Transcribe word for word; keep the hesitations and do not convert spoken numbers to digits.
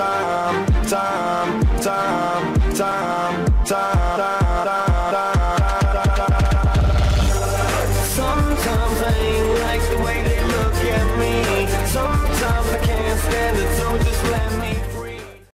time, time, time, time, time.